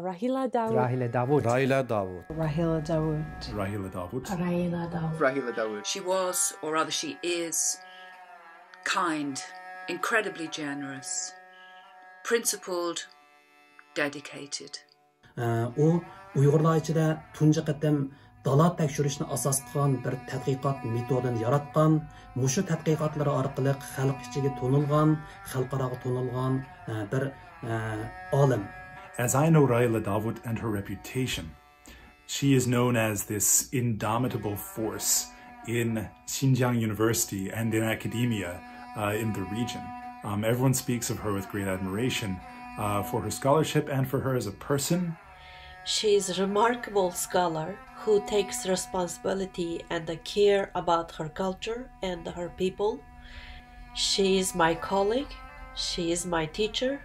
Rahile Dawut. Rahile Dawut. Rahile Dawut. Rahile Dawut. Rahile Dawut. Rahile Dawut. Rahile Dawut. She was, or rather she is, kind, incredibly generous, principled, dedicated. O Uyghurlar içinde tunca kadem dala tekşürüşüne asas kılan bir tədqiqat metodunu yaratqan, muşu tədqiqatları arqılıq xalq içinde tonulğan, xalqarağı tonulğan bir alim. As I know Rahile Dawut and her reputation, she is known as this indomitable force in Xinjiang University and in academia in the region. Everyone speaks of her with great admiration for her scholarship and for her as a person. She is a remarkable scholar who takes responsibility and care about her culture and her people. She is my colleague. She is my teacher.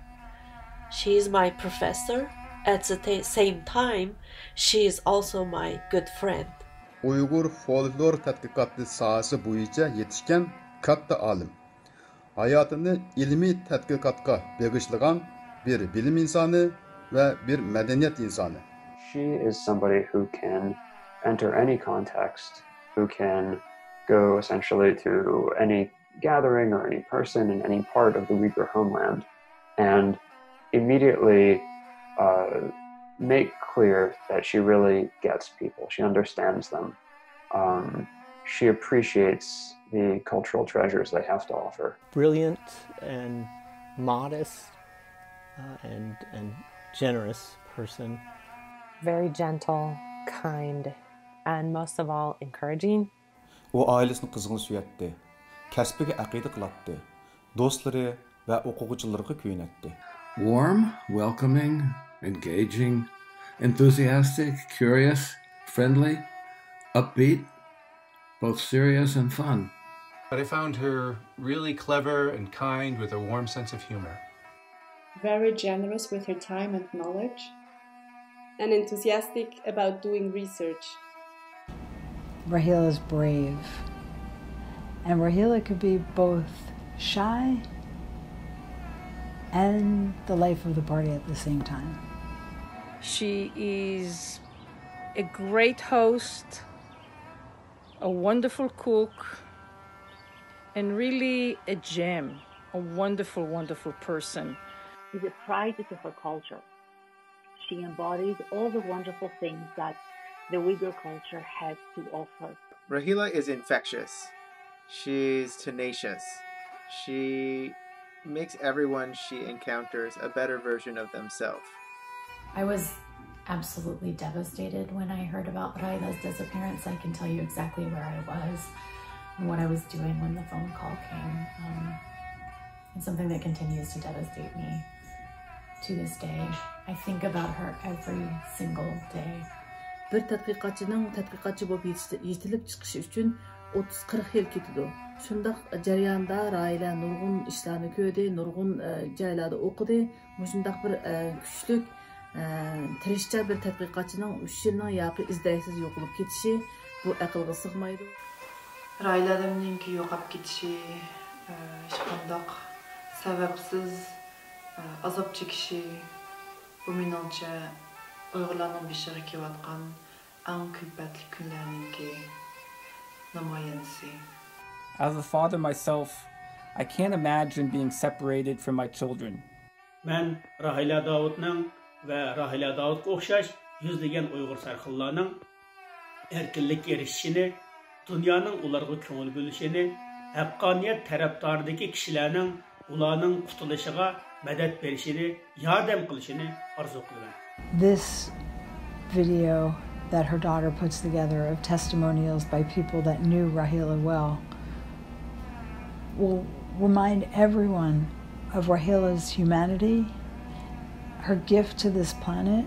She is my professor. At the same time, she is also my good friend. Uyghur folklor tədqiqatlı sahası boyunca yetişkən katta alim. Hayatını ilmi tədqiqatka bağışlayan bir bilim insanı ve bir medeniyet insanı. She is somebody who can enter any context, who can go essentially to any gathering or any person in any part of the Uyghur homeland and immediately make clear that she really gets people. She understands them. She appreciates the cultural treasures they have to offer. Brilliant and modest and generous person. Very gentle, kind, and most of all, encouraging. O ailesini qızğın süyətdi, kəsbiga əqidə qılatdı, dostları və oxucularına köynətdi. Warm, welcoming, engaging, enthusiastic, curious, friendly, upbeat, both serious and fun. But I found her really clever and kind with a warm sense of humor. Very generous with her time and knowledge. And enthusiastic about doing research. Rahile is brave. And Rahile could be both shy and the life of the party at the same time. She is a great host, a wonderful cook, and really a gem, a wonderful, wonderful person. She's a pride to her culture. She embodies all the wonderful things that the Uyghur culture has to offer. Rahile is infectious. She's tenacious. She makes everyone she encounters a better version of themselves. I was absolutely devastated when I heard about Rahile's disappearance. I can tell you exactly where I was and what I was doing when the phone call came. It's something that continues to devastate me to this day. I think about her every single day. Bir tədqiqatçının tədqiqatçı olub yetilib çıxışı üçün 30-40 yıl keçdi. Şundaq jarayanda Rahile nurgun işlərini gördü, nurgun yerlərdə oxudu. Məşındaq bir güclük, tirişçə bir tədqiqatçının 3 ilin yaxı izləyisiz yoxulub getişi bu aqlğa sığmaydı. Rahile'ninki yoxab getişi, şundaq səbəbsiz azab çəkişi bu menimcə Uyğurlarning beshig'i kelayotgan eng kulfatli kunlarninki namoyandasi. As a father myself, I can't imagine being separated from my children. Men Rahile Davutning va Rahile Davutga o'xshash yuzlagan Uyg'ur sarxillarining erkinlikka erishishini, dunyoning ularga ko'ngil bo'lishini, haqqoniyat tarafdoridagi kishilarning ularning qutulishiga madad berishini, yordam qilishini orzu qilaman. This video that her daughter puts together of testimonials by people that knew Rahile well will remind everyone of Rahile's humanity, her gift to this planet.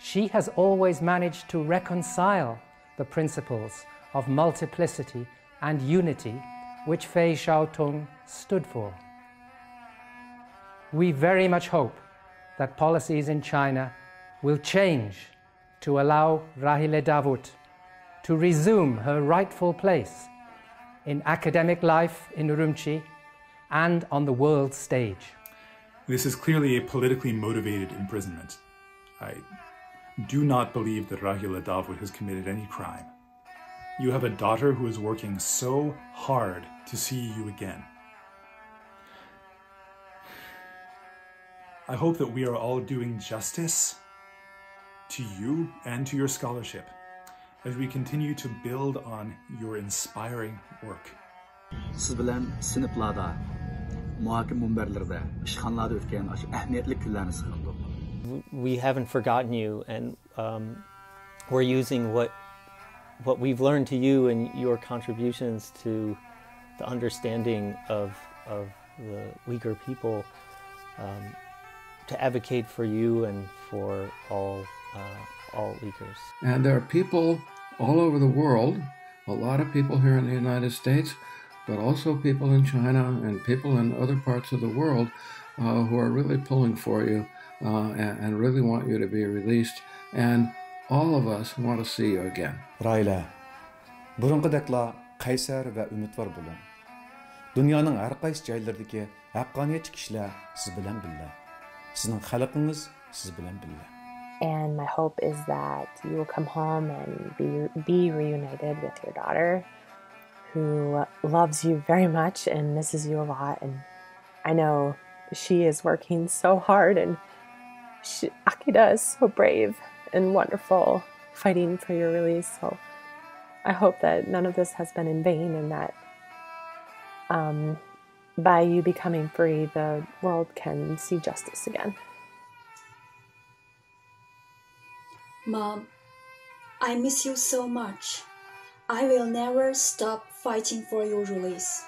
She has always managed to reconcile the principles of multiplicity and unity which Fei Xiaotong stood for. We very much hope that policies in China will change to allow Rahile Dawut to resume her rightful place in academic life in Urumqi and on the world stage. This is clearly a politically motivated imprisonment. I do not believe that Rahile Dawut has committed any crime. You have a daughter who is working so hard to see you again. I hope that we are all doing justice to you and to your scholarship as we continue to build on your inspiring work. Siz bilan sinflarda, muhokim minbarlarda, ishxonalarda o'tgan shu ahamiyatli kunlarni sig'indik. We haven't forgotten you, and we're using what we've learned to you and your contributions to the understanding of the Uyghur people to advocate for you and for all Uyghurs. And there are people all over the world, a lot of people here in the United States, but also people in China and people in other parts of the world who are really pulling for you and really want you to be released. And all of us want to see you again. Rahile, burunqidakla qaysar va umidvor bo'ling. Dunyoning har qaysi joylaridagi haqqoniyatchi kishilar siz bilan birga. Sizning xalqingiz siz bilan birga. And my hope is that you will come home and be reunited with your daughter, who loves you very much and misses you a lot. And I know she is working so hard, and Akida is so brave and wonderful, fighting for your release. So I hope that none of this has been in vain, and that by you becoming free, the world can see justice again. Mom, I miss you so much. I will never stop fighting for your release.